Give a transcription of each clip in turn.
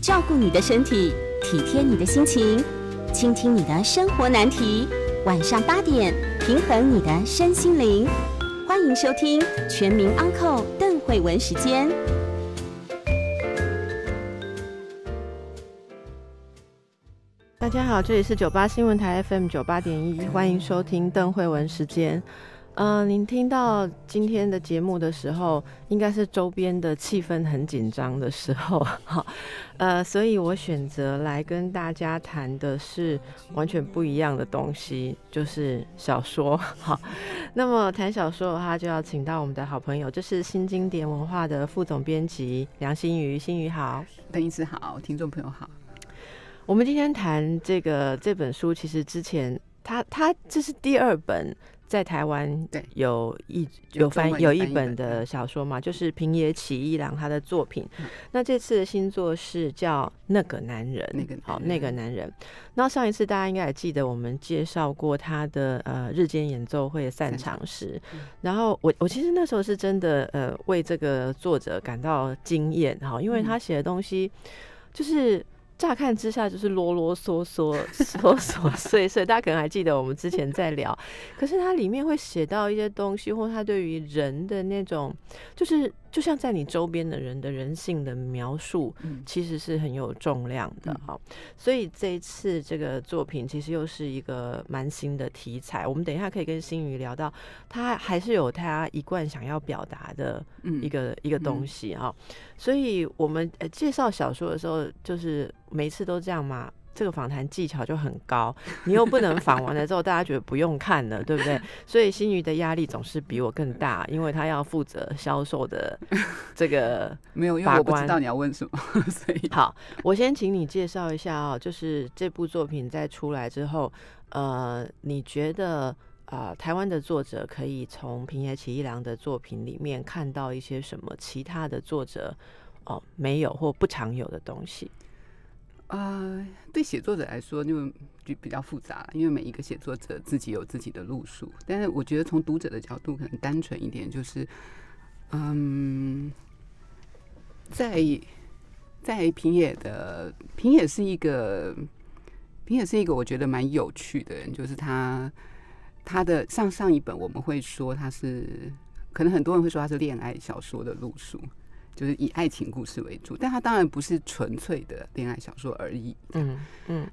照顾你的身体，体贴你的心情，倾听你的生活难题。晚上8点，平衡你的身心灵。欢迎收听《全民安扣》邓惠文时间。大家好，这里是98新闻台 FM 98.1，欢迎收听邓惠文时间。您听到今天的节目的时候，应该是周边的气氛很紧张的时候，所以我选择来跟大家谈的是完全不一样的东西，就是小说。好，那么谈小说的话，就要请到我们的好朋友，这是新经典文化的副总编辑梁心瑜。心瑜好，邓医师好，听众朋友好。我们今天谈这本书，其实之前它这是第二本。在台湾有一本的小说嘛，就是平野启一郎他的作品。那这次的新作是叫《那个男人》，那个男人。然后上一次大家应该也记得，我们介绍过他的日间演奏会散场时。然后我其实那时候是真的为这个作者感到惊艳哈，因为他写的东西就是。乍看之下就是啰啰嗦嗦、琐琐碎碎，大家可能还记得我们之前在聊。可是它里面会写到一些东西，或它对于人的那种，就是就像在你周边的人的人性的描述，其实是很有重量的哈。所以这一次这个作品其实又是一个蛮新的题材。我们等一下可以跟心瑜聊到，他还是有他一贯想要表达的一个东西哈。所以我们介绍小说的时候，就是。每次都这样嘛，这个访谈技巧就很高，你又不能访完了之后大家觉得不用看了，对不对？所以心瑜的压力总是比我更大，因为他要负责销售的这个没有，因为我不知道你要问什么，所以好，我先请你介绍一下哦，就是这部作品在出来之后，你觉得台湾的作者可以从平野启一郎的作品里面看到一些什么其他的作者没有或不常有的东西？对写作者来说就比较复杂了，因为每一个写作者自己有自己的路数。但是我觉得从读者的角度可能单纯一点，就是，在平野是一个我觉得蛮有趣的人，就是他的上一本我们会说他是，可能很多人会说他是恋爱小说的路数。就是以爱情故事为主，但它当然不是纯粹的恋爱小说而已。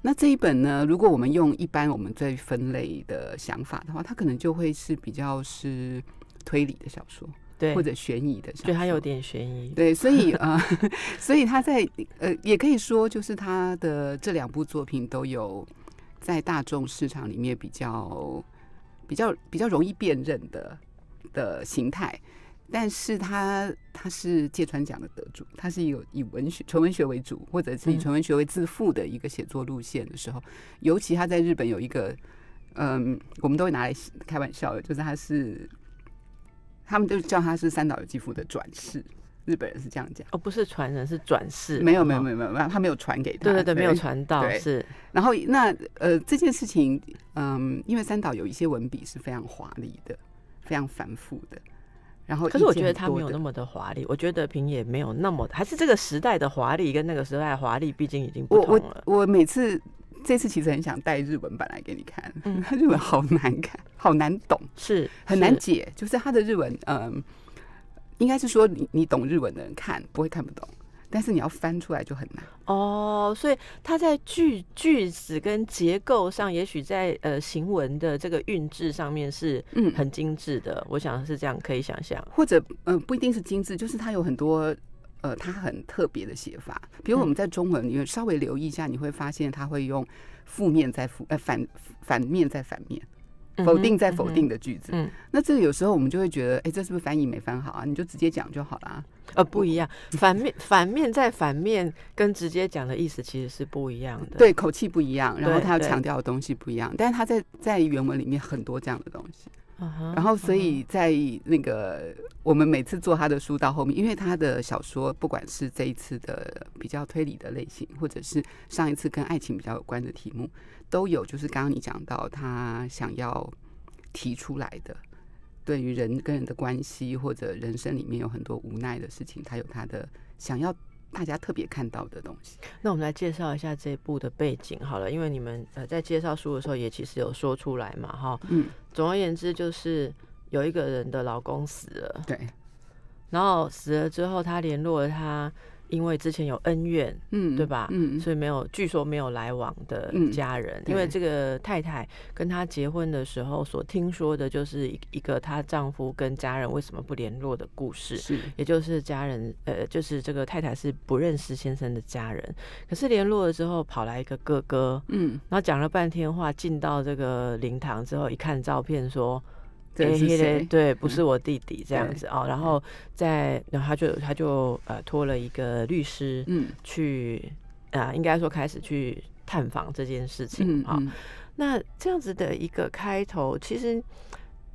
那这一本呢，如果我们用一般我们最分类的想法的话，它可能就会是比较是推理的小说，对，或者悬疑的小说。对，它有点悬疑。对，所以所以它在也可以说，就是它的这两部作品都有在大众市场里面比较容易辨认的形态。但是他是芥川奖的得主，他是有以纯文学为主，或者是以纯文学为自负的一个写作路线的时候，尤其他在日本有一个，我们都会拿来开玩笑的，就是他们就叫他是三岛由纪夫的转世。日本人是这样讲哦，不是传人，是转世。没有，他没有传给他。对，没有传到是。然后那这件事情，因为三岛有一些文笔是非常华丽的，非常繁复的。然后可是我觉得他没有那么的华丽，我觉得平野没有那么，还是这个时代的华丽跟那个时代的华丽，毕竟已经不同了。我每次这次其实很想带日文版来给你看，日文好难看，好难懂，是很难解。就是他的日文，应该是说你懂日文的人看不会看不懂，但是你要翻出来就很难。哦，所以他在句子跟结构上，也许在行文的这个韵致上面是很精致的，我想是这样，可以想象。或者不一定是精致，就是他有很多他很特别的写法。比如我们在中文里面稍微留意一下，你会发现他会用负面再反面再反面。否定再否定的句子，那这个有时候我们就会觉得，这是不是翻译没翻好啊？你就直接讲就好了。不一样，反面再反面，跟直接讲的意思其实是不一样的。对，口气不一样，然后他要强调的东西不一样，但是他在原文里面很多这样的东西。然后所以在那个我们每次做他的书到后面，因为他的小说不管是这一次的比较推理的类型，或者是上一次跟爱情比较有关的题目，都有就是刚刚你讲到他想要提出来的对于人跟人的关系，或者人生里面有很多无奈的事情，他有他的想要大家特别看到的东西。那我们来介绍一下这一部的背景好了，因为你们在介绍书的时候也其实有说出来嘛，哈，嗯，总而言之就是有一个人的老公死了，对，然后死了之后他联络了他，因为之前有恩怨，嗯，对吧？嗯，所以没有，据说没有来往的家人，因为这个太太跟他结婚的时候所听说的，就是一个她丈夫跟家人为什么不联络的故事，也就是家人，就是这个太太是不认识先生的家人，可是联络了之后跑来一个哥哥，嗯，然后讲了半天话，进到这个灵堂之后一看照片说。对，对，不是我弟弟这样子哦，然后他就托了一个律师，嗯，去应该说开始去探访这件事情啊。那这样子的一个开头，其实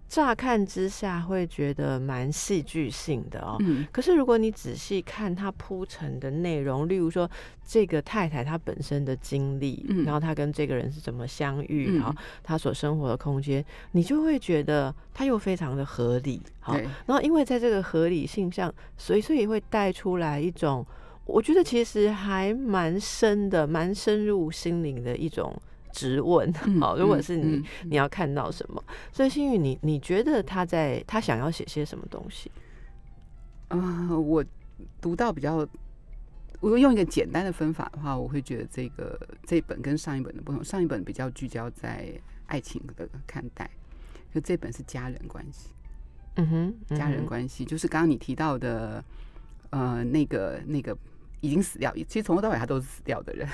乍看之下会觉得蛮戏剧性的哦。可是如果你仔细看他铺陈的内容，例如说这个太太她本身的经历，然后她跟这个人是怎么相遇，然后她所生活的空间，你就会觉得她又非常的合理。好，然后因为在这个合理性上，所以也会带出来一种，我觉得其实还蛮深的、蛮深入心灵的一种质问。好，如果是你要看到什么？所以欣宇，你觉得他想要写些什么东西？我读到比较。我用一个简单的分法的话，我会觉得这一本跟上一本的不同，上一本比较聚焦在爱情的看待，就这本是家人关系。家人关系就是刚刚你提到的，那个已经死掉，其实从头到尾他都是死掉的人，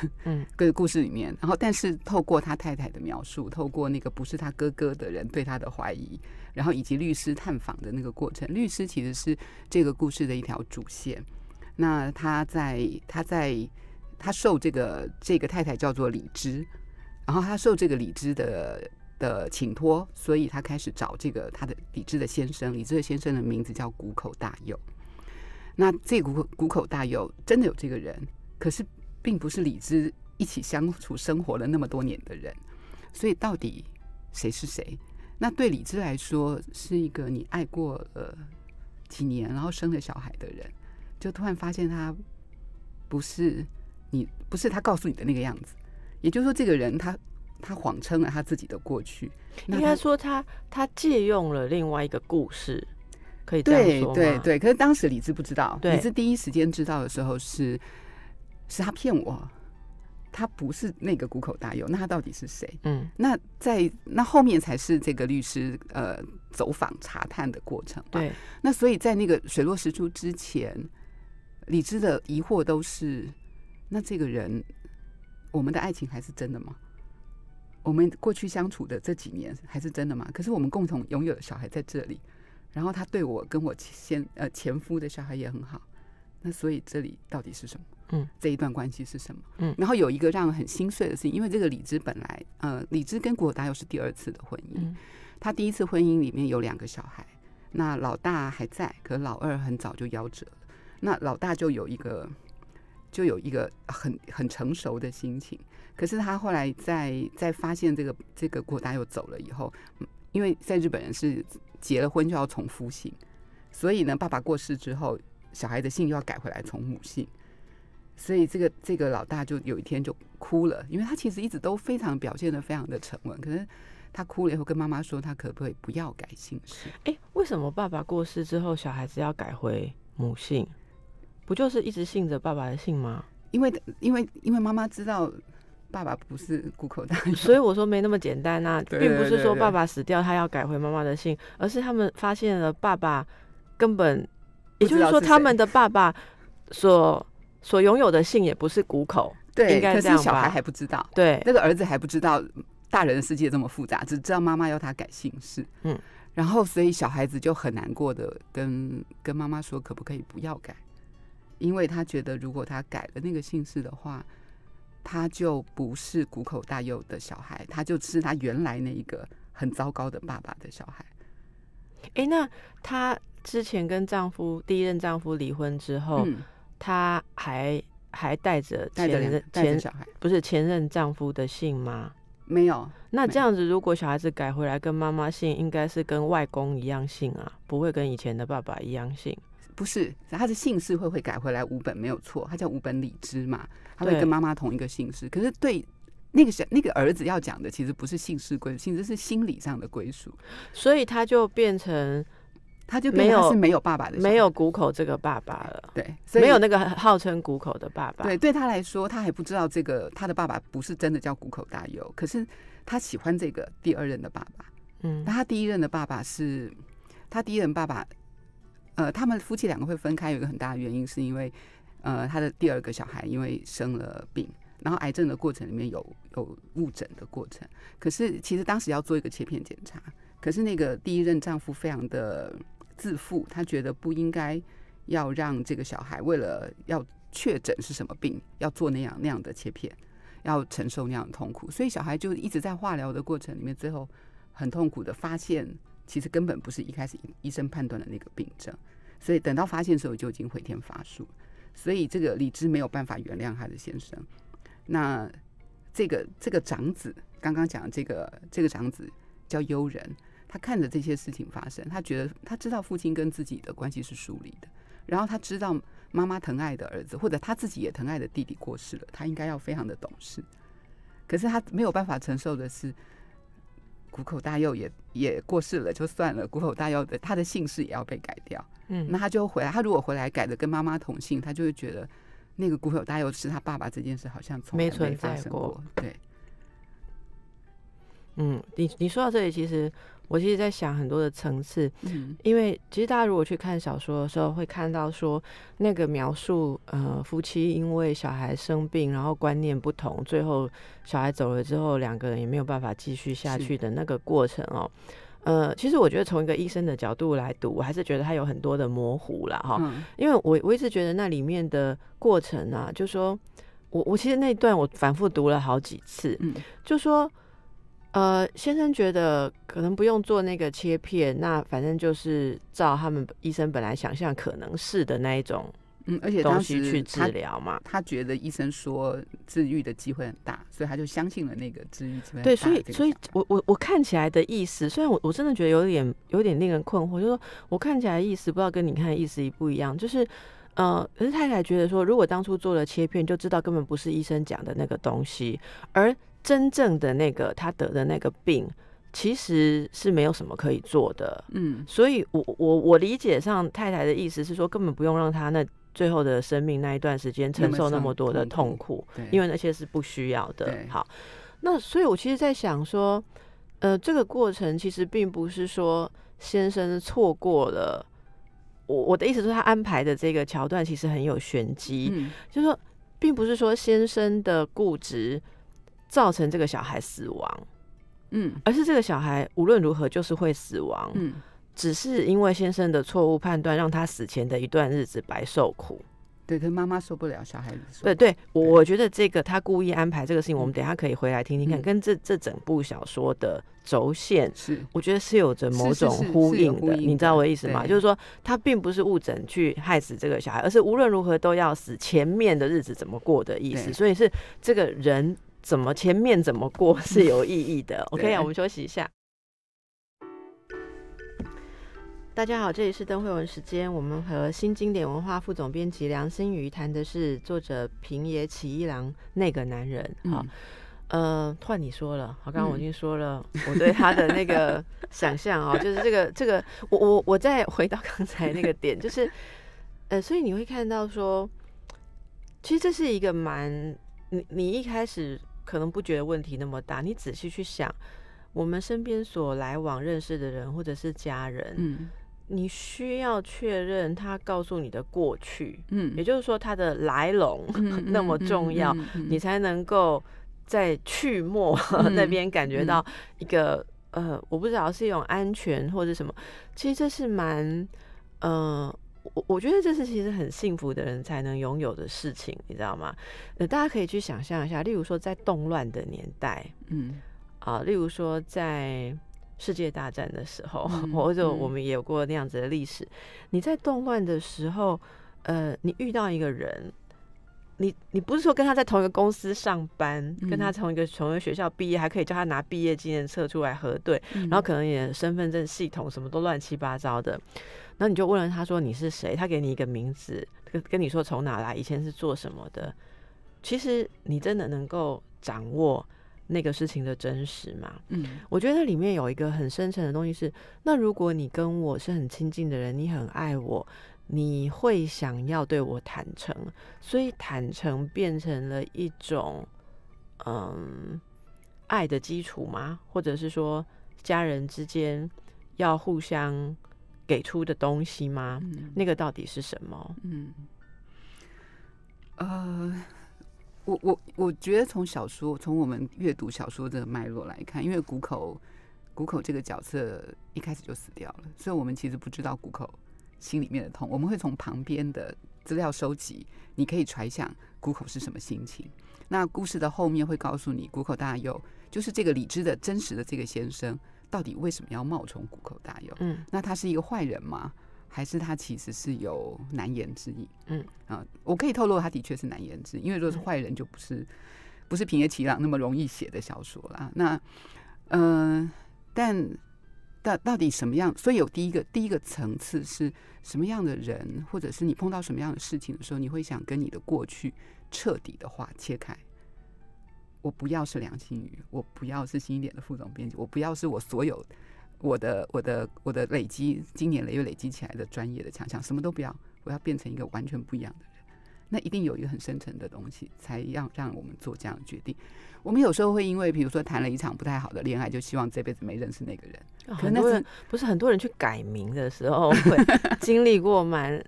跟故事里面，然后但是透过他太太的描述，透过那个不是他哥哥的人对他的怀疑，然后以及律师探访的那个过程，律师其实是这个故事的一条主线。那他受这个太太叫做李芝，然后他受这个李芝的请托，所以他开始找他的李芝的先生。李芝的先生的名字叫谷口大佑。那这谷口大佑真的有这个人，可是并不是李芝一起相处生活了那么多年的人，所以到底谁是谁？那对李芝来说，是一个你爱过几年，然后生了小孩的人。就突然发现他不是他告诉你的那个样子，也就是说，这个人他谎称了他自己的过去，应该说他借用了另外一个故事，可以这样说吗？对。可是当时李芝不知道，李芝第一时间知道的时候是他骗我，他不是那个谷口大佑，那他到底是谁？那后面才是这个律师走访查探的过程嘛。对，那所以在那个水落石出之前。李芝的疑惑都是，那这个人，我们的爱情还是真的吗？我们过去相处的这几年还是真的吗？可是我们共同拥有的小孩在这里，然后他对我跟我前夫的小孩也很好，那所以这里到底是什么？这一段关系是什么？然后有一个让很心碎的事情，因为这个李芝本来，李芝跟谷口大佑是第二次的婚姻，他第一次婚姻里面有2个小孩，那老大还在，可老二很早就夭折了。那老大就有一个很成熟的心情，可是他后来在发现这个谷口大佑走了以后，因为在日本人是结了婚就要从夫姓，所以呢，爸爸过世之后，小孩的姓就要改回来从母姓，所以这个老大就有一天就哭了，因为他其实一直都表现得非常的沉稳，可是他哭了以后跟妈妈说，他可不可以不要改姓氏？为什么爸爸过世之后，小孩子要改回母姓？不就是一直信着爸爸的姓吗？因为妈妈知道爸爸不是谷口大佑，所以我说没那么简单啊，并不是说爸爸死掉他要改回妈妈的姓，而是他们发现了爸爸根本，也就是说他们的爸爸所拥有的姓也不是谷口，对，应该这样吧？可是小孩还不知道，对，那个儿子还不知道大人的世界这么复杂，只知道妈妈要他改姓氏，然后所以小孩子就很难过的跟妈妈说，可不可以不要改？因为他觉得，如果他改了那个姓氏的话，他就不是谷口大佑的小孩，他就是他原来那一个很糟糕的爸爸的小孩。那他之前跟第一任丈夫离婚之后，他还带着小孩，不是前任丈夫的姓吗？没有。那这样子，如果小孩子改回来跟妈妈姓，应该是跟外公一样姓啊，不会跟以前的爸爸一样姓。不是，他的姓氏会改回来五本没有错，他叫五本理之嘛，他会跟妈妈同一个姓氏。可是对那个儿子要讲的其实不是姓氏归属，其实是心理上的归属，所以他就变成。他是没有爸爸的，没有谷口这个爸爸了，对，所以没有那个号称谷口的爸爸。对，对他来说，他还不知道这个他的爸爸不是真的叫谷口大佑，可是他喜欢这个第二任的爸爸。嗯，那他第一任的爸爸是，他第一任爸爸，他们夫妻两个会分开，有一个很大的原因是因为，他的第二个小孩因为生了病。然后癌症的过程里面有误诊的过程，可是其实当时要做一个切片检查，可是那个第一任丈夫非常的自负，他觉得不应该要让这个小孩为了要确诊是什么病，要做那样的切片，要承受那样的痛苦，所以小孩就一直在化疗的过程里面，最后很痛苦的发现，其实根本不是一开始医生判断的那个病症，所以等到发现的时候就已经回天乏术，所以这个理智没有办法原谅他的先生。那这个长子刚刚讲的这个长子叫悠仁，他看着这些事情发生，他觉得他知道父亲跟自己的关系是疏离的，然后他知道妈妈疼爱的儿子或者他自己也疼爱的弟弟过世了，他应该要非常的懂事，可是他没有办法承受的是谷口大佑也过世了就算了，谷口大佑的他的姓氏也要被改掉，那他就回来，他如果回来改的跟妈妈同姓，他就会觉得那个谷口大佑是他爸爸这件事好像从来没发生过，对。嗯，你说到这里，其实我其实在想很多的层次，因为其实大家如果去看小说的时候，会看到说那个描述夫妻因为小孩生病，然后观念不同，最后小孩走了之后，两个人也没有办法继续下去的那个过程哦。其实我觉得从一个医生的角度来读，我还是觉得它有很多的模糊啦哈，因为我一直觉得那里面的过程啊，就说我其实那一段我反复读了好几次，就说先生觉得可能不用做那个切片，那反正就是照他们医生本来想象可能是的那一种而且当时去治疗嘛，他觉得医生说治愈的机会很大，所以他就相信了那个治愈机会很大。对，所以我看起来的意思，虽然我真的觉得有点令人困惑，就是说我看起来的意思不知道跟你看的意思一不一样，就是可是太太觉得说，如果当初做了切片，就知道根本不是医生讲的那个东西，而真正的那个他得的那个病。其实是没有什么可以做的，所以我理解上太太的意思是说，根本不用让他那最后的生命那一段时间承受那么多的痛苦，因为那些是不需要的。好，那所以我其实在想说，这个过程其实并不是说先生错过了，我的意思是，他安排的这个桥段其实很有玄机，就是说，并不是说先生的固执造成这个小孩死亡。而是这个小孩无论如何就是会死亡，只是因为先生的错误判断让他死前的一段日子白受苦。对，可是妈妈受不了小孩子受苦。对，我觉得这个他故意安排这个事情，我们等一下可以回来听听看，跟这整部小说的轴线，我觉得是有着某种呼应的，你知道我的意思吗？就是说他并不是误诊去害死这个小孩，而是无论如何都要死，前面的日子怎么过的意思，所以是这个人怎么前面怎么过是有意义的。OK 啊，我们休息一下。大家好，这里是灯会文时间，我们和新经典文化副总编辑梁心瑜谈的是作者平野启一郎那个男人。好，换你说了。好，刚刚我已经说了我对他的那个想象哦，就是这个，我再回到刚才那个点，就是所以你会看到说，其实这是一个蛮你一开始。可能不觉得问题那么大，你仔细去想，我们身边所来往认识的人或者是家人，你需要确认他告诉你的过去，也就是说他的来龙那么重要，你才能够在去末那边感觉到一个我不知道是一种安全或者什么。其实这是蛮我觉得这是其实很幸福的人才能拥有的事情，你知道吗？大家可以去想象一下，例如说在动乱的年代，例如说在世界大战的时候，或者我们也有过那样子的历史。你在动乱的时候，你遇到一个人，你不是说跟他在同一个公司上班，跟他同一个学校毕业，还可以叫他拿毕业纪念册出来核对，然后可能也身份证系统什么都乱七八糟的，然后你就问了他说你是谁，他给你一个名字，跟你说从哪来，以前是做什么的，其实你真的能够掌握那个事情的真实嘛？我觉得里面有一个很深层的东西是，那如果你跟我是很亲近的人，你很爱我，你会想要对我坦诚，所以坦诚变成了一种爱的基础吗？或者是说家人之间要互相给出的东西吗？那个到底是什么？我觉得从小说，从我们阅读小说的脉络来看，因为谷口这个角色一开始就死掉了，所以我们其实不知道谷口心里面的痛，我们会从旁边的资料收集，你可以揣想谷口是什么心情。那故事的后面会告诉你，谷口大佑就是这个理智的真实的这个先生，到底为什么要冒充谷口大佑？那他是一个坏人吗？还是他其实是有难言之隐？我可以透露他的确是难言之隐，因为如果是坏人就不是平野启朗那么容易写的小说啦。那但到底什么样？所以有第一个层次是什么样的人，或者是你碰到什么样的事情的时候，你会想跟你的过去彻底的话切开。我不要是梁心宇，我不要是新一点的副总编辑，我不要是我所有。我的累积，今年累积起来的专业的强项，什么都不要，我要变成一个完全不一样的人。那一定有一个很深层的东西，才要让我们做这样的决定。我们有时候会因为，比如说谈了一场不太好的恋爱，就希望这辈子没认识那个人。可那是不是很多人去改名的时候，会经历过蛮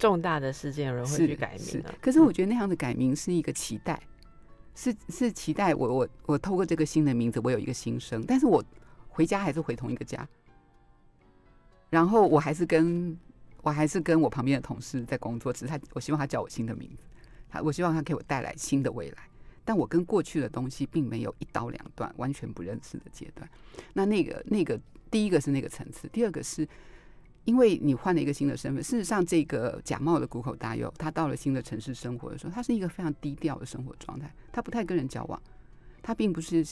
重大的事件，有人会去改名。可是我觉得那样的改名是一个期待，是期待我透过这个新的名字，我有一个新生，但是我。回家还是回同一个家，然后我还是跟我旁边的同事在工作，只是我希望他叫我新的名字，我希望他给我带来新的未来，但我跟过去的东西并没有一刀两断，完全不认识的阶段。那个第一个是那个层次，第二个是因为你换了一个新的身份。事实上，这个假冒的谷口大佑，他到了新的城市生活的时候，他是一个非常低调的生活状态，他不太跟人交往，他并不是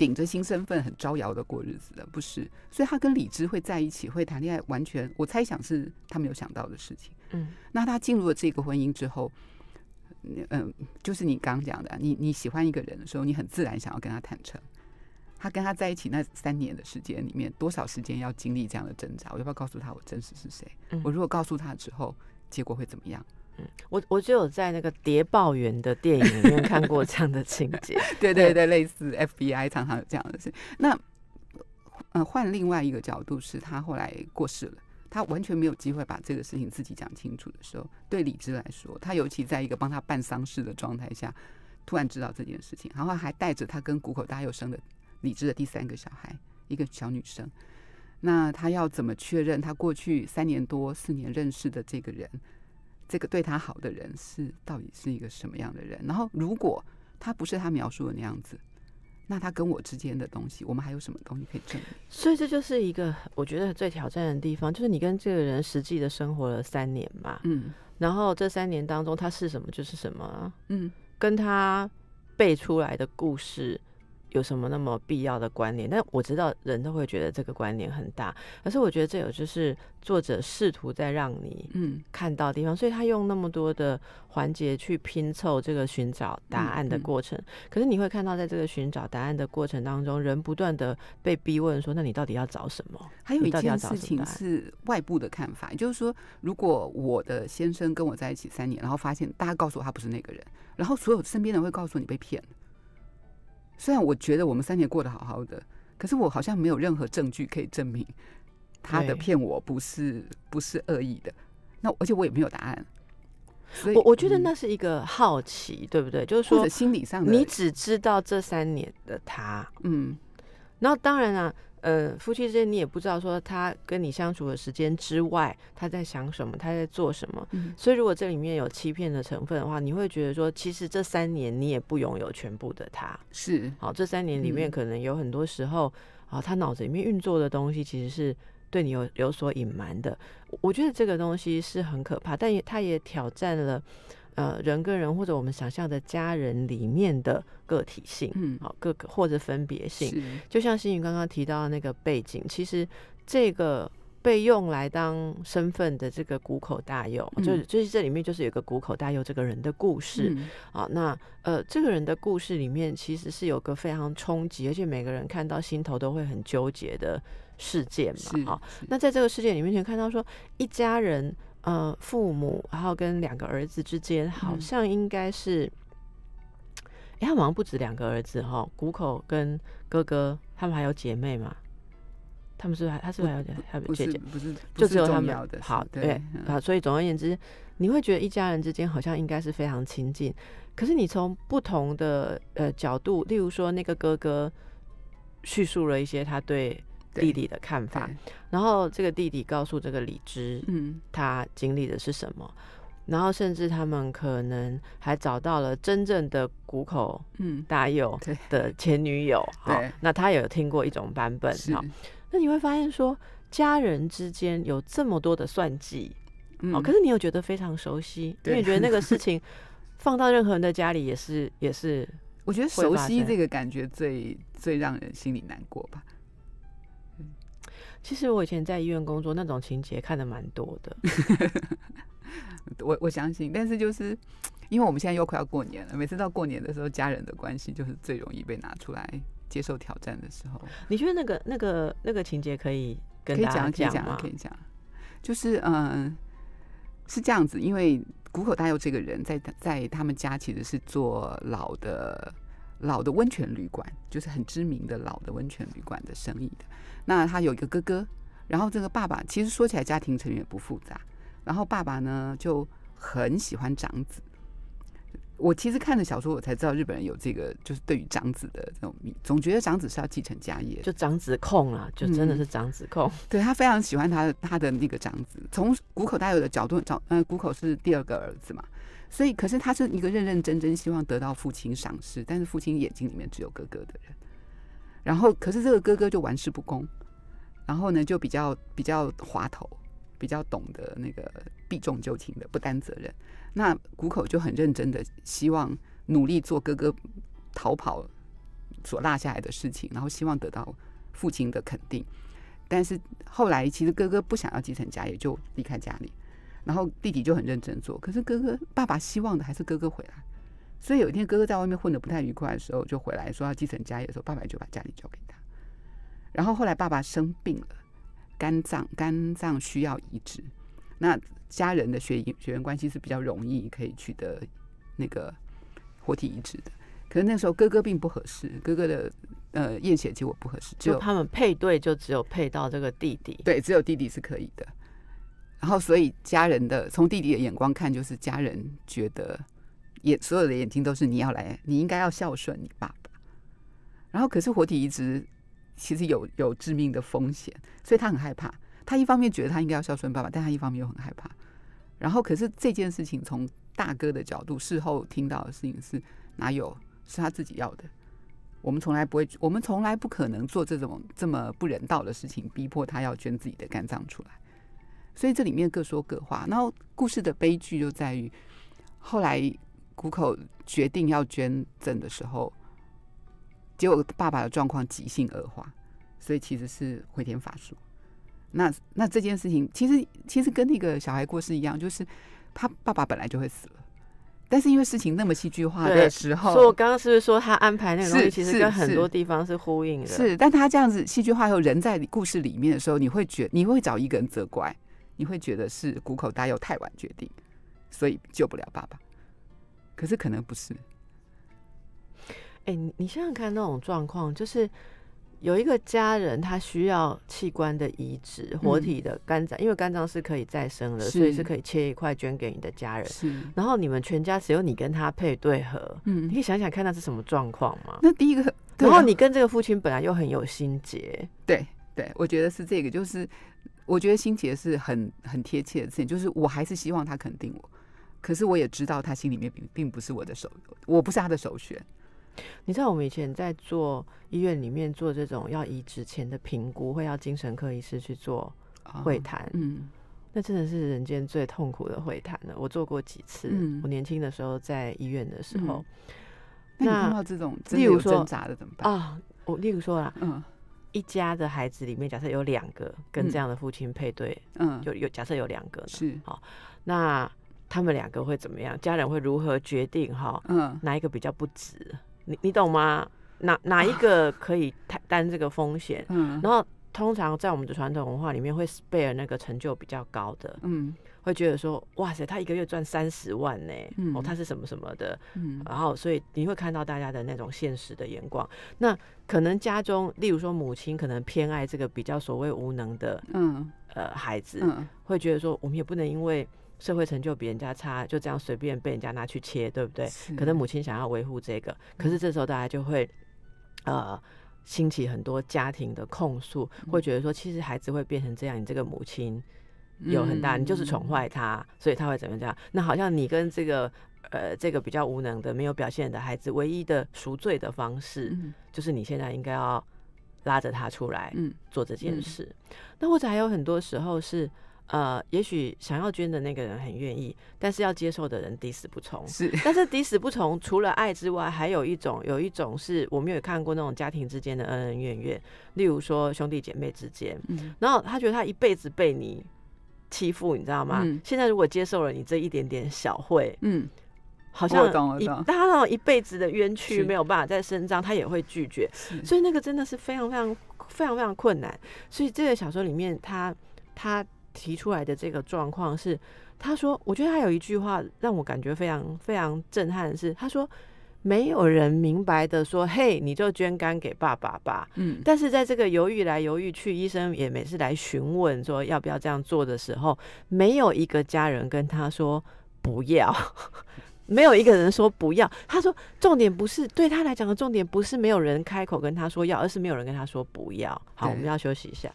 顶着新身份很招摇的过日子的，不是，所以他跟李芝会在一起，会谈恋爱，完全我猜想是他没有想到的事情。那他进入了这个婚姻之后，就是你刚刚讲的，你喜欢一个人的时候，你很自然想要跟他坦诚。他跟他在一起那3年的时间里面，多少时间要经历这样的挣扎？我要不要告诉他我真实是谁？我如果告诉他之后，结果会怎么样？我就有在那个谍报员的电影里面看过这样的情节。对，类似 FBI 常常有这样的事。那换另外一个角度是，他后来过世了，他完全没有机会把这个事情自己讲清楚的时候，对李芝来说，他尤其在一个帮他办丧事的状态下，突然知道这件事情，然后还带着他跟谷口大佑生的李芝的第3个小孩，一个小女生。那他要怎么确认他过去3年多4年认识的这个人？这个对他好的人到底是一个什么样的人？然后如果他不是他描述的那样子，那他跟我之间的东西，我们还有什么东西可以证明？所以这就是一个我觉得最挑战的地方，就是你跟这个人实际的生活了3年嘛，然后这3年当中他是什么就是什么啊，跟他背出来的故事有什么那么必要的关联？但我知道人都会觉得这个关联很大，可是我觉得这有就是作者试图在让你看到的地方，所以他用那么多的环节去拼凑这个寻找答案的过程。可是你会看到，在这个寻找答案的过程当中，人不断的被逼问说：“那你到底要找什么？”还有一件事情是外部的看法，也就是说，如果我的先生跟我在一起3年，然后发现大家告诉我他不是那个人，然后所有身边人会告诉你被骗了。虽然我觉得我们3年过得好好的，可是我好像没有任何证据可以证明他的骗我不是恶意的。那而且我也没有答案，所以我觉得那是一个好奇，对不对？就是说，或者心理上的，你只知道这3年的他，然后当然啊，夫妻之间你也不知道说他跟你相处的时间之外，他在想什么，他在做什么。所以如果这里面有欺骗的成分的话，你会觉得说，其实这3年你也不拥有全部的他。是，好，这3年里面可能有很多时候，他脑子里面运作的东西其实是对你有所隐瞒的。我觉得这个东西是很可怕，但他也挑战了人跟人或者我们想象的家人里面的个体性，各个或者分别性。就像欣妤刚刚提到的那个背景，其实这个被用来当身份的这个谷口大佑，就是这里面就是有一个谷口大佑这个人的故事啊。那这个人的故事里面其实是有个非常冲击，而且每个人看到心头都会很纠结的事件嘛。啊，那在这个事件里面，你看到说一家人，父母然后跟两个儿子之间，好像应该是，他好像不止两个儿子哈，谷口跟哥哥，他们还有姐妹嘛。他们是不是他是不是还有姐姐？不是，就只有他们。好，对啊，所以总而言之，你会觉得一家人之间好像应该是非常亲近，可是你从不同的角度，例如说那个哥哥叙述了一些他对弟弟的看法，然后这个弟弟告诉这个李知，他经历的是什么，然后甚至他们可能还找到了真正的谷口大佑的前女友。好，那他有听过一种版本。好。那你会发现说家人之间有这么多的算计，可是你又觉得非常熟悉，因为你觉得那个事情放到任何人的家里也是我觉得熟悉这个感觉最让人心里难过吧。其实我以前在医院工作，那种情节看得蛮多的。我相信，但是就是因为我们现在又快要过年了，每次到过年的时候，家人的关系就是最容易被拿出来接受挑战的时候。你觉得那个情节可以跟大家讲吗？可以讲，就是是这样子，因为谷口大佑这个人在他们家其实是做老的温泉旅馆，就是很知名的老的温泉旅馆的生意的。那他有一个哥哥，然后这个爸爸其实说起来家庭成员不复杂，然后爸爸呢就很喜欢长子。我其实看了小说，我才知道日本人有这个，就是对于长子的这种，总觉得长子是要继承家业，就长子控啊，就真的是长子控。对，他非常喜欢他的那个长子。从谷口大佑的角度，谷口是第二个儿子嘛，所以可是他是一个认认真真希望得到父亲赏识，但是父亲眼睛里面只有哥哥的人。然后，可是这个哥哥就玩世不恭，然后呢就比较滑头，比较懂得那个避重就轻的，不担责任。那谷口就很认真的希望努力做哥哥逃跑所落下来的事情，然后希望得到父亲的肯定。但是后来其实哥哥不想要继承家业，就离开家里，然后弟弟就很认真做，可是爸爸希望的还是哥哥回来。所以有一天哥哥在外面混得不太愉快的时候，就回来说要继承家业的时候，爸爸就把家里交给他。然后后来爸爸生病了，肝脏需要移植，那家人的血缘关系是比较容易可以取得那个活体移植的，可是那时候哥哥并不合适，哥哥的验血结果不合适，就他们配对就只有配到这个弟弟，对，只有弟弟是可以的。然后所以家人的从弟弟的眼光看，就是家人觉得所有的眼睛都是你要来，你应该要孝顺你爸爸。然后可是活体移植其实有致命的风险，所以他很害怕。他一方面觉得他应该要孝顺爸爸，但他一方面又很害怕。然后可是这件事情从大哥的角度，事后听到的事情是哪有，是他自己要的，我们从来不可能做这种这么不人道的事情，逼迫他要捐自己的肝脏出来。所以这里面各说各话。然后故事的悲剧就在于，后来谷口决定要捐赠的时候，结果爸爸的状况急性恶化，所以其实是回天乏术。那这件事情其实跟那个小孩过世一样，就是他爸爸本来就会死了，但是因为事情那么戏剧化的时候，所以我刚刚是不是说他安排那个东西其实跟很多地方是呼应的？是，但他这样子戏剧化以后，人在故事里面的时候，你会找一个人责怪，你会觉得是谷口大佑太晚决定，所以救不了爸爸。可是可能不是。你想想看那种状况，就是有一个家人，他需要器官的移植，活体的肝脏，因为肝脏是可以再生的，所以是可以切一块捐给你的家人。然后你们全家只有你跟他配对合，你可以想想看那是什么状况吗？那第一个，然后你跟这个父亲本来又很有心结，对，我觉得是这个，就是我觉得心结是很贴切的事情，就是我还是希望他肯定我，可是我也知道他心里面并不是我不是他的首选。你知道我们以前在做医院里面做这种要移植前的评估，会要精神科医师去做会谈，那真的是人间最痛苦的会谈了。我做过几次，我年轻的时候在医院的时候，那你碰到这种真的有挣扎的怎么办啊？我例如说啦，一家的孩子里面，假设有两个跟这样的父亲配对，假设有两个呢，是好，那他们两个会怎么样？家人会如何决定？哈，哪一个比较不值？你懂吗？哪一个可以担这个风险？然后通常在我们的传统文化里面，会 spare 那个成就比较高的，会觉得说，哇塞，他一个月赚30万呢，哦，他是什么什么的，然后所以你会看到大家的那种现实的眼光。那可能家中，例如说母亲可能偏爱这个比较所谓无能的，孩子，会觉得说，我们也不能因为社会成就比人家差，就这样随便被人家拿去切，对不对？可能母亲想要维护这个，可是这时候大家就会，兴起很多家庭的控诉，会觉得说，其实孩子会变成这样，你这个母亲有很大，你就是宠坏他，所以他会怎么样？那好像你跟这个比较无能的、没有表现的孩子，唯一的赎罪的方式，就是你现在应该要拉着他出来，做这件事。那或者还有很多时候是，也许想要捐的那个人很愿意，但是要接受的人抵死不从。是，但是抵死不从，除了爱之外，还有一种是我们有看过那种家庭之间的恩恩怨怨，例如说兄弟姐妹之间，然后他觉得他一辈子被你欺负，你知道吗？现在如果接受了你这一点点小惠，好像他那种一辈子的冤屈没有办法再伸张，他也会拒绝。所以那个真的是非常非常非常非常困难。所以这个小说里面，他提出来的这个状况是，他说，我觉得他有一句话让我感觉非常非常震撼的是，他说没有人明白的说，嘿，你就捐肝给爸爸吧，但是在这个犹豫来犹豫去，医生也每次来询问说要不要这样做的时候，没有一个家人跟他说不要。没有一个人说不要，他说重点不是，对他来讲的重点不是没有人开口跟他说要，而是没有人跟他说不要。好，我们要休息一下。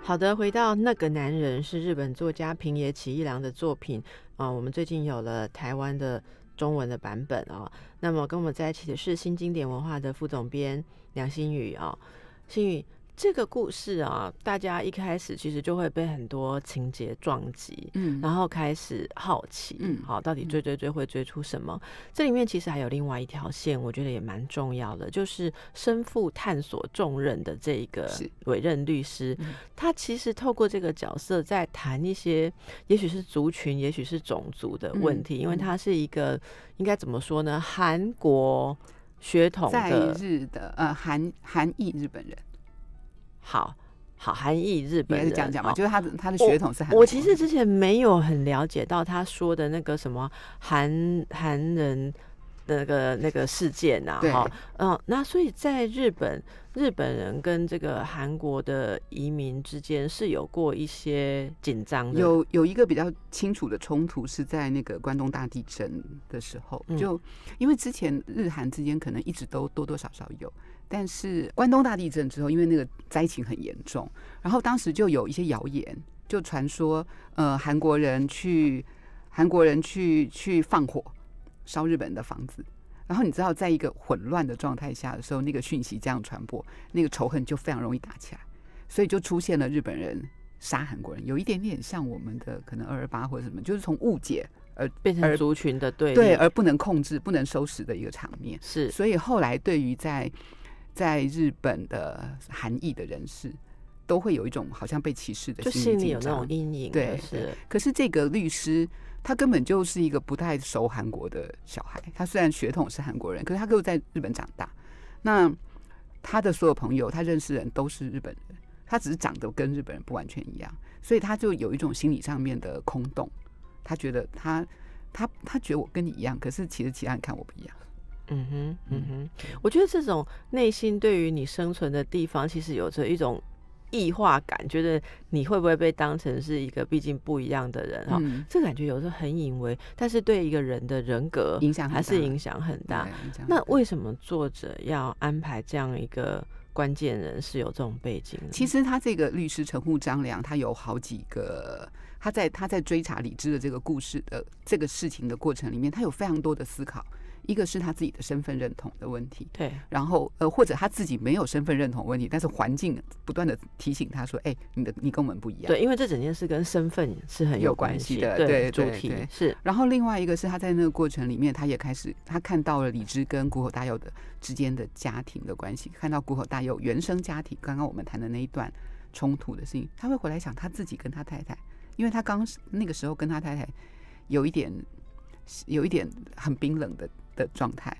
好的，回到《那个男人》是日本作家平野启一郎的作品啊，我们最近有了台湾的中文的版本啊。那么跟我们在一起的是新经典文化的副总编梁心宇啊。心宇，这个故事啊，大家一开始其实就会被很多情节撞击，然后开始好奇，好，到底追会追出什么？这里面其实还有另外一条线，我觉得也蛮重要的，就是身负探索重任的这一个委任律师，他其实透过这个角色在谈一些，也许是族群，也许是种族的问题，因为他是一个应该怎么说呢？韩国血统的在日的韩裔日本人。好，韩裔日本人讲嘛，就是他的血统是韩国。我其实之前没有很了解到他说的那个什么韩人那个事件啊，哈，那所以在日本人跟这个韩国的移民之间是有过一些紧张的，有一个比较清楚的冲突是在那个关东大地震的时候，就因为之前日韩之间可能一直都多多少少有。但是关东大地震之后，因为那个灾情很严重，然后当时就有一些谣言，就传说，韩国人去放火烧日本的房子，然后你知道，在一个混乱的状态下的时候，那个讯息这样传播，那个仇恨就非常容易打起来，所以就出现了日本人杀韩国人，有一点点像我们的可能228或者什么，就是从误解。而变成族群的对立，对，而不能控制、不能收拾的一个场面。是，所以后来对于在日本的韩裔的人士，都会有一种好像被歧视的心理，就心里有那种阴影。对，是。可是这个律师，他根本就是一个不太熟韩国的小孩。他虽然血统是韩国人，可是他又在日本长大。那他的所有朋友，他认识的人都是日本人，他只是长得跟日本人不完全一样，所以他就有一种心理上面的空洞。他觉得他觉得我跟你一样，可是其实其他人看我不一样。我觉得这种内心对于你生存的地方，其实有着一种异化感，觉得你会不会被当成是一个毕竟不一样的人哈？这感觉有时候很隐微，但是对一个人的人格影响还是影响很大。那为什么作者要安排这样一个关键人是有这种背景呢？其实他这个律师陈户张良，他有好几个。他在追查李知的这个故事的这个事情的过程里面，他有非常多的思考，一个是他自己的身份认同的问题，对，然后或者他自己没有身份认同问题，但是环境不断的提醒他说，哎，你跟我们不一样，对，因为这整件事跟身份是很有关系的，对，主题是。然后另外一个是他在那个过程里面，他也开始他看到了李芝跟谷口大佑的之间的家庭的关系，看到谷口大佑原生家庭，刚刚我们谈的那一段冲突的事情，他会回来想他自己跟他太太，因为他刚那个时候跟他太太有一点很冰冷的状态，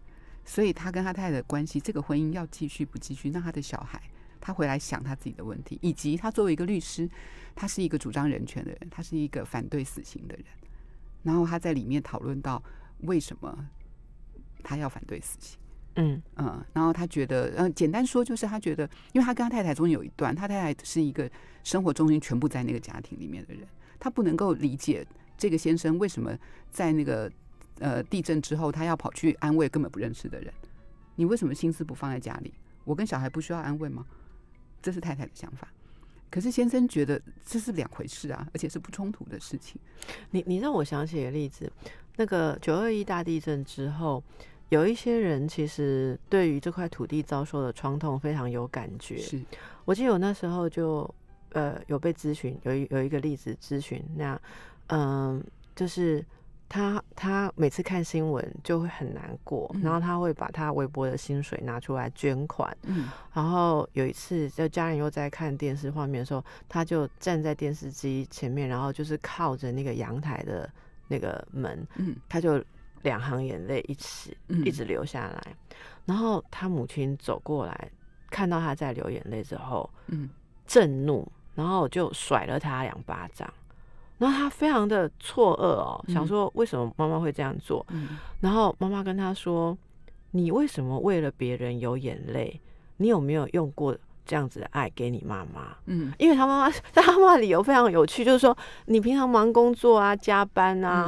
所以他跟他太太的关系，这个婚姻要继续不继续，那他的小孩，他回来想他自己的问题，以及他作为一个律师，他是一个主张人权的人，他是一个反对死刑的人，然后他在里面讨论到为什么他要反对死刑。然后他觉得，简单说就是他觉得，因为他跟他太太中有一段，他太太是一个生活中心全部在那个家庭里面的人，他不能够理解这个先生为什么在那个地震之后，他要跑去安慰根本不认识的人。你为什么心思不放在家里？我跟小孩不需要安慰吗？这是太太的想法。可是先生觉得这是两回事啊，而且是不冲突的事情。你让我想起的例子，那个921大地震之后，有一些人其实对于这块土地遭受的创痛非常有感觉。是，我记得我那时候就有被咨询，有一个例子咨询，那就是他每次看新闻就会很难过，然后他会把他微薄的薪水拿出来捐款，然后有一次就家人又在看电视画面的时候，他就站在电视机前面，然后就是靠着那个阳台的那个门，他就两行眼泪一直流下来，然后他母亲走过来看到他在流眼泪之后，震怒，然后就甩了他2巴掌，然后他非常的错愕哦，想说为什么妈妈会这样做，然后妈妈跟他说，你为什么为了别人有眼泪，你有没有用过这样子的爱给你妈妈？因为他妈妈理由非常有趣，就是说你平常忙工作啊，加班啊，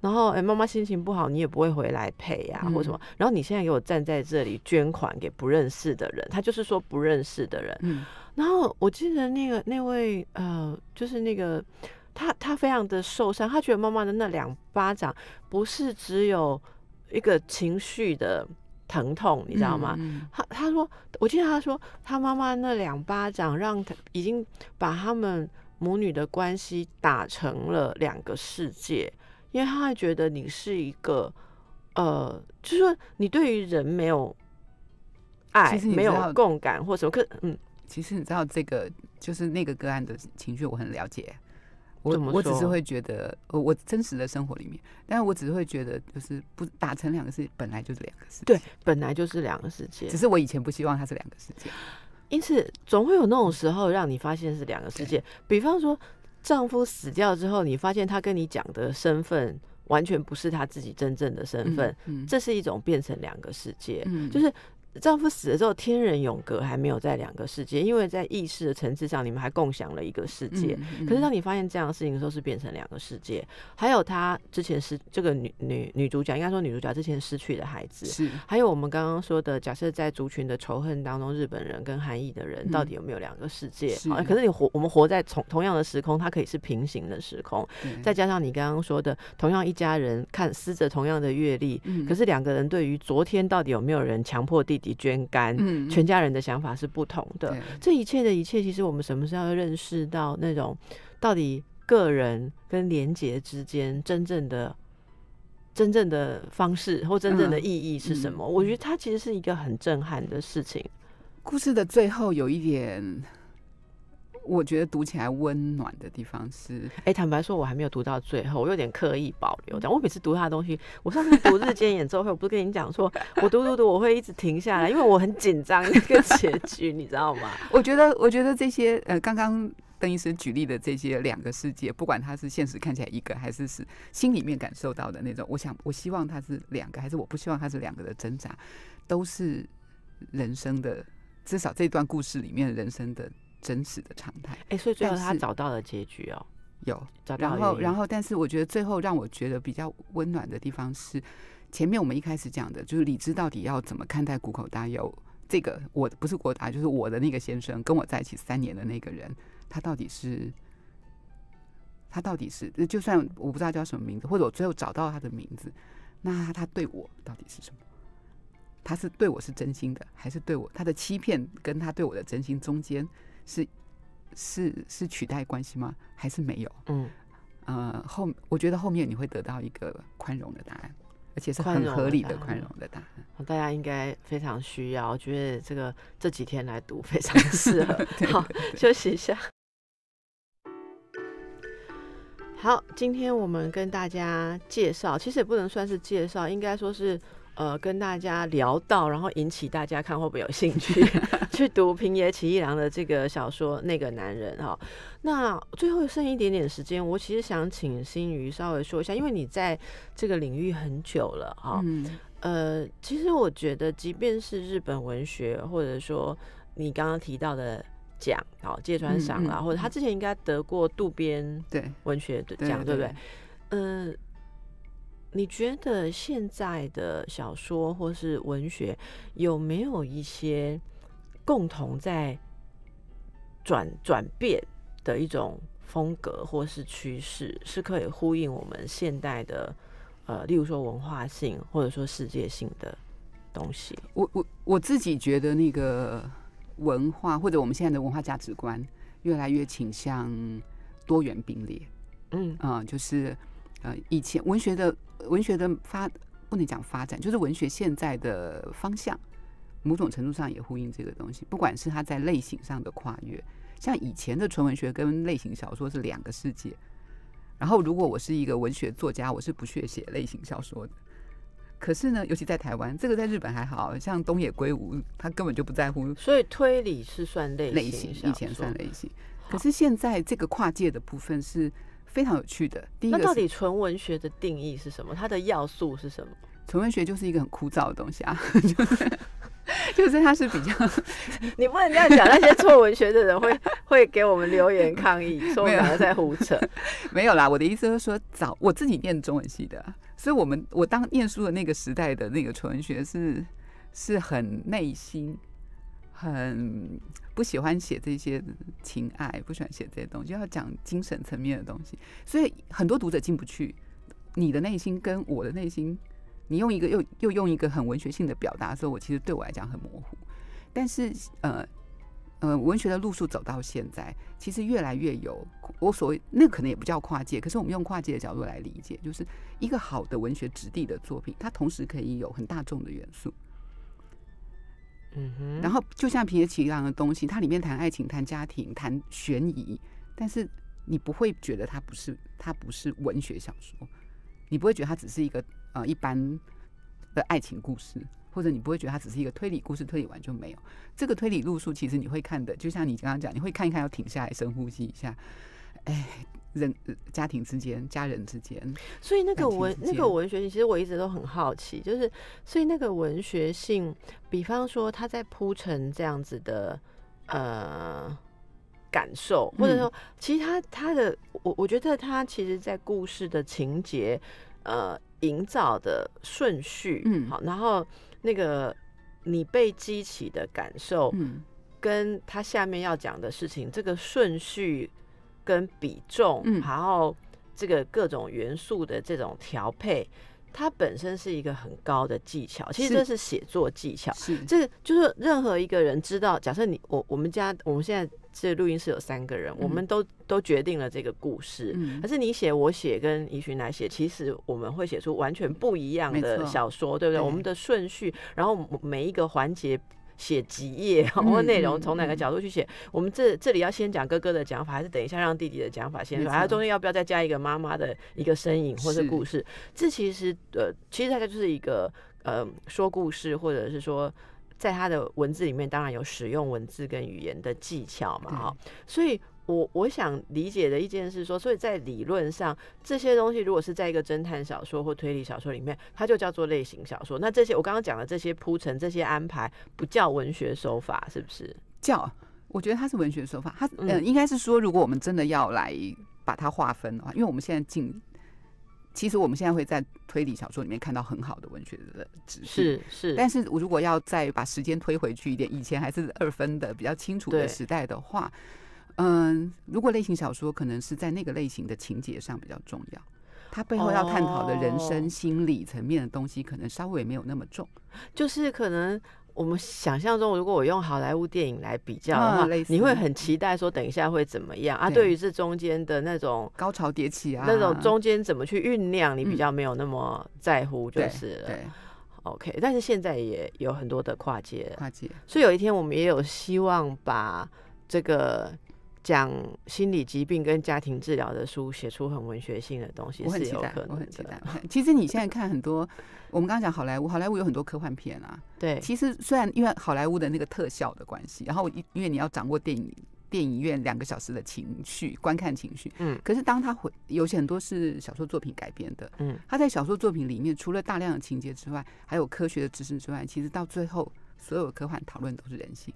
然后妈妈心情不好，你也不会回来陪啊，或什么，然后你现在给我站在这里捐款给不认识的人，他就是说不认识的人，然后我记得那位就是那个他非常的受伤，他觉得妈妈的那2巴掌不是只有一个情绪的疼痛，你知道吗？他说，我记得他说，他妈妈那2巴掌让他已经把他们母女的关系打成了2个世界，因为他还觉得你是一个就是说你对于人没有爱，没有共感或什么。其实你知道这个就是那个个案的情绪，我很了解。我只是会觉得，我真实的生活里面，但我只是会觉得，就是不打成2个世界，本来就是2个世界，对，本来就是2个世界，只是我以前不希望它是2个世界，因此总会有那种时候让你发现是2个世界。比方说，丈夫死掉之后，你发现他跟你讲的身份完全不是他自己真正的身份，这是一种变成2个世界，就是。丈夫死了之后，天人永隔还没有在2个世界，因为在意识的层次上，你们还共享了1个世界。可是当你发现这样的事情的时候，是变成2个世界。还有她之前是这个女主角，应该说女主角之前失去的孩子，是还有我们刚刚说的，假设在族群的仇恨当中，日本人跟韩裔的人到底有没有2个世界？可是我们活在同样的时空，它可以是平行的时空。再加上你刚刚说的，同样一家人撕着同样的阅历，可是2个人对于昨天到底有没有人强迫弟弟捐肝，全家人的想法是不同的。这一切的一切，其实我们什么时候认识到那种到底个人跟连结之间真正的方式或真正的意义是什么？我觉得它其实是一个很震撼的事情。故事的最后有一点，我觉得读起来温暖的地方是，坦白说，我还没有读到最后，我有点刻意保留。我每次读他的东西，我上次读《日间演奏会》，我不是跟你讲说，我读，我会一直停下来，因为我很紧张那个结局，你知道吗？我觉得这些刚刚邓医师举例的这些2个世界，不管它是现实看起来一个，还是心里面感受到的那种，我希望它是2个，还是我不希望它是2个的挣扎，都是人生的，至少这段故事里面人生的。真实的常态，所以最后他找到了结局哦，有找到了。然后，但是我觉得最后让我觉得比较温暖的地方是，前面我们一开始讲的，就是李芝到底要怎么看待谷口大佑这个，我不是谷口大佑，就是我的那个先生，跟我在一起3年的那个人，他到底是，就算我不知道叫什么名字，或者我最后找到他的名字，那他对我到底是什么？他是对我是真心的，还是对我他的欺骗跟他对我的真心中间是取代关系吗？还是没有？嗯，我觉得后面你会得到一个宽容的答案，而且是很合理的宽容的答案。大家应该非常需要，我觉得这几天来读非常适合。对对对，好，休息一下。好，今天我们跟大家介绍，其实也不能算是介绍，应该说是跟大家聊到，然后引起大家看会不会有兴趣去读平野启一郎的这个小说《那个男人》哈。那最后剩一点点时间，我其实想请心瑜稍微说一下，因为你在这个领域很久了哈。其实我觉得，即便是日本文学，或者说你刚刚提到的奖，好芥川赏啦，或者他之前应该得过渡边文学奖，对不对？你觉得现在的小说或是文学有没有一些共同在转变的一种风格或是趋势，是可以呼应我们现代的例如说文化性或者说世界性的东西？我自己觉得那个文化或者我们现在的文化价值观越来越倾向多元并列。就是以前文学的不能讲发展，就是文学现在的方向，某种程度上也呼应这个东西。不管是它在类型上的跨越，像以前的纯文学跟类型小说是两个世界。然后，如果我是一个文学作家，我是不屑写类型小说的。可是呢，尤其在台湾，这个在日本还好，像东野圭吾，他根本就不在乎。所以推理是算类型，以前算类型。可是现在这个跨界的部分是非常有趣的。第一个，那到底纯文学的定义是什么？它的要素是什么？纯文学就是一个很枯燥的东西啊，就是它是比较你不能这样讲，那些做文学的人会给我们留言抗议，说我们两个在胡扯。没有啦，我的意思是说，我自己念中文系的，所以我当念书的那个时代的那个纯文学是很内心，很不喜欢写这些情爱，不喜欢写这些东西，要讲精神层面的东西，所以很多读者进不去。你的内心跟我的内心，你用一个又用一个很文学性的表达的时候，我其实对我来讲很模糊。但是文学的路数走到现在，其实越来越有我所谓那可能也不叫跨界，可是我们用跨界的角度来理解，就是一个好的文学质地的作品，它同时可以有很大众的元素。然后就像平野启一郎的东西，它里面谈爱情、谈家庭、谈悬疑，但是你不会觉得它不是文学小说，你不会觉得它只是一个一般的爱情故事，或者你不会觉得它只是一个推理故事，推理完就没有。这个推理路数其实你会看的，就像你刚刚讲，你会看一看，要停下来深呼吸一下，家庭之间、家人之间。所以那个文学性，其实我一直都很好奇，就是所以那个文学性，比方说他在铺陈这样子的感受，或者说其实他的我觉得他其实在故事的情节营造的顺序，好，然后那个你被激起的感受，跟他下面要讲的事情这个顺序跟比重，然后这个各种元素的这种调配，它本身是一个很高的技巧。其实这是写作技巧，这就是任何一个人知道。假设我们现在这录音室有三个人，我们都决定了这个故事，可是你写我写跟怡群来写，其实我们会写出完全不一样的小说，对不对？我们的顺序，然后每一个环节写几页，或内容从哪个角度去写，我们这里要先讲哥哥的讲法，还是等一下让弟弟的讲法先说，还中间要不要再加一个妈妈的一个身影或是故事？这其实大家就是一个说故事，或者是说在他的文字里面，当然有使用文字跟语言的技巧嘛，哈。所以我想理解的一件事说，所以在理论上，这些东西如果是在一个侦探小说或推理小说里面，它就叫做类型小说。那这些我刚刚讲的这些铺陈、这些安排，不叫文学手法，是不是？叫，我觉得它是文学手法。它应该是说，如果我们真的要来把它划分的话，因为我们现在其实我们现在会在推理小说里面看到很好的文学的指示，但是如果要再把时间推回去一点，以前还是2分的比较清楚的时代的话。如果类型小说可能是在那个类型的情节上比较重要，他背后要探讨的人生心理层面的东西可能稍微没有那么重，就是可能我们想象中，如果我用好莱坞电影来比较的话，你会很期待说等一下会怎么样啊？对于这中间的那种高潮迭起啊，那种中间怎么去酝酿，你比较没有那么在乎就是了。对。OK， 但是现在也有很多的跨界，所以有一天我们也有希望把这个讲心理疾病跟家庭治疗的书写出很文学性的东西，是有可能的。我很期待。其实你现在看很多，我们刚刚讲好莱坞有很多科幻片啊。对，其实虽然因为好莱坞的那个特效的关系，然后因为你要掌握电影院2个小时的情绪，观看情绪。嗯。可是当他有些很多是小说作品改编的，嗯，他在小说作品里面除了大量的情节之外，还有科学的知识之外，其实到最后所有科幻讨论都是人性。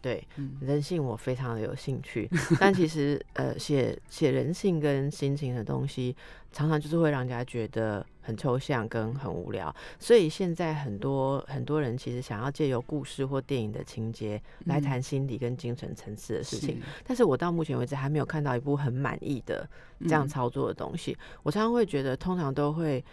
对，人性我非常的有兴趣，但其实写人性跟心情的东西，常常就是会让人家觉得很抽象跟很无聊。所以现在很多人其实想要借由故事或电影的情节来谈心理跟精神层次的事情，但是我到目前为止还没有看到一部很满意的这样操作的东西。我常常会觉得，通常都会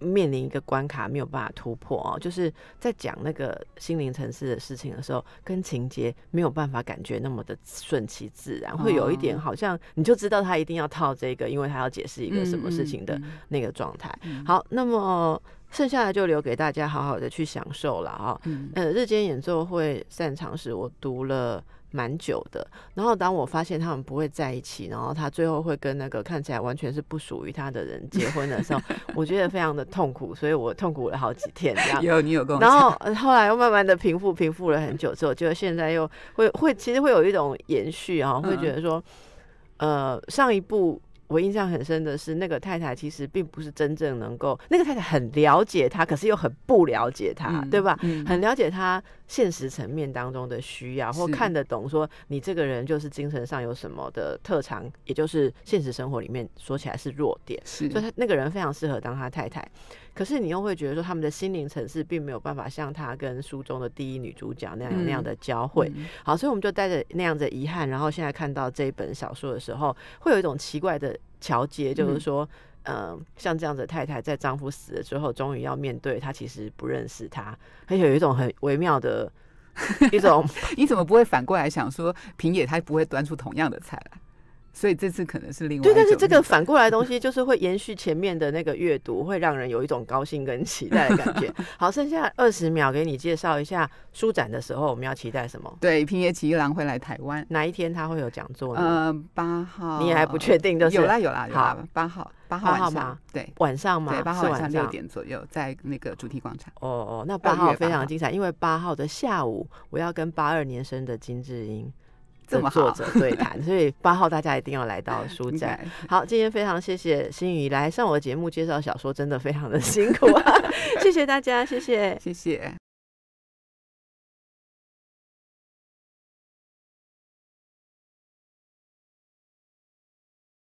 面临一个关卡没有办法突破哦，就是在讲那个心灵层次的事情的时候，跟情节没有办法感觉那么的顺其自然，会有一点好像你就知道他一定要套这个，因为他要解释一个什么事情的那个状态。好，那么剩下来就留给大家好好的去享受了啊。日间演奏会散场时，我读了蛮久的，然后当我发现他们不会在一起，然后他最后会跟那个看起来完全是不属于他的人结婚的时候，我觉得非常的痛苦，所以我痛苦了好几天这样。你有跟我讲。然后后来又慢慢的平复了很久之后，就现在又会其实会有一种延续啊，会觉得说，上一部。我印象很深的是，那个太太其实并不是真正能够，那个太太很了解他，可是又很不了解他，对吧？很了解他现实层面当中的需要，或看得懂说你这个人就是精神上有什么的特长，也就是现实生活里面说起来是弱点，所以他那个人非常适合当他太太。可是你又会觉得说，他们的心灵层次并没有办法像他跟书中的第一女主角那样有那样的交汇。好，所以我们就带着那样的遗憾，然后现在看到这一本小说的时候，会有一种奇怪的桥接，就是说，像这样的太太，在丈夫死了之后，终于要面对他其实不认识他，而且有一种很微妙的一种，你怎么不会反过来想说，平野他不会端出同样的菜来？所以这次可能是另外一种。对，但是这个反过来的东西就是会延续前面的那个阅读，会让人有一种高兴跟期待的感觉。好，剩下20秒给你介绍一下书展的时候我们要期待什么？对，平野启一郎会来台湾，哪一天他会有讲座呢？8号，你还不确定？就是有啦，8号晚上，对，晚上嘛，对，8号晚上6点左右，在那个主题广场。哦，那8号非常精彩，因为8号的下午我要跟82年生的金智英。跟作者对谈，所以8号大家一定要来到书展。好，今天非常谢谢心怡来上我的节目介绍小说，真的非常的辛苦啊！谢谢大家，谢谢，谢谢。